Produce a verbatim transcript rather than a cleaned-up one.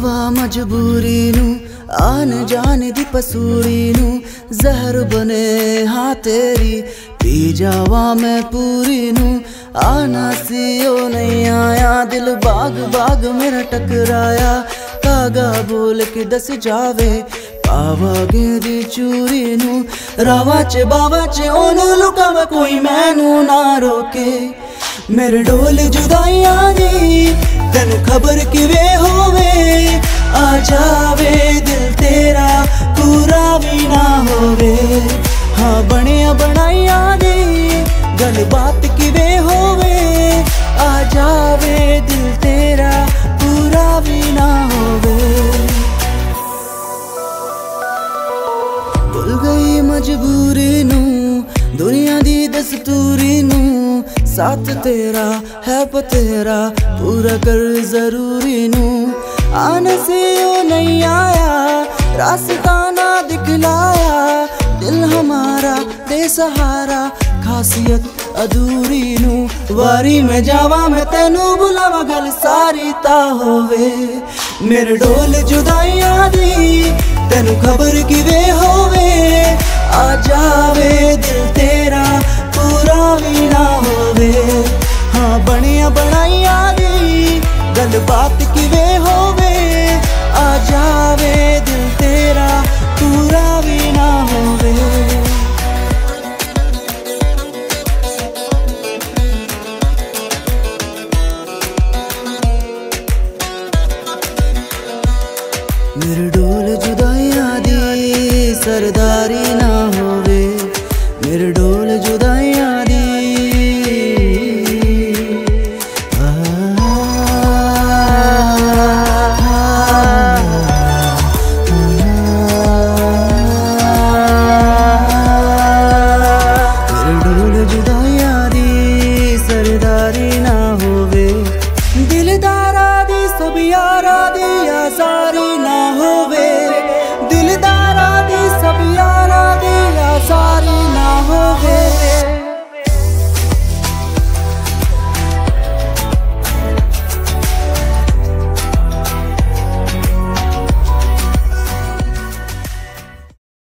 नवा मजबूरी नू आन जान दी पसूरी नू जहर बने हाँ तेरी पी जावा मैं पूरी नू आना सीओ नहीं आया दिल बाग बाग मेरा टकराया कागा बोल के दस जावे पावा गेदी चूरी नू रावा चे बावा चे ओनू लुकावा कोई मैनू ना रोके मेरे डोल जुदाई आनी तन खबर किवे होवे आ जावे दिल तेरा पूरा भी ना होवे हाँ बनिया बनाई आनी गल बात किवे होवे आ जावे दिल तेरा पूरा भी ना होवे भूल गई मजबूरी नू दुनिया दी दस्तूरी नू साथ तेरा है पतेरा पूरा कर जरूरी नू आने से ओ नहीं आया रास्ता ना दिखलाया दिल हमारा दे सहारा खासियत अधूरी नू वारी में जावा मैं तेनू बुलावा गल सारी ता होवे मेरे डोल जुदाई आदी तेनू खबर किवे होवे आ जावे दिल तेरा पूरा भी ना होवे हाँ बनिया बनाई आदी गल बात किवे होवे आ जावे दिल तेरा पूरा भी ना होवे मेरे डोल जुदाई आदी सरदारी ना होवे मेरे डोल जुदाई सरदारी ना होवे दिल दारा दी सब यारा दी आसान।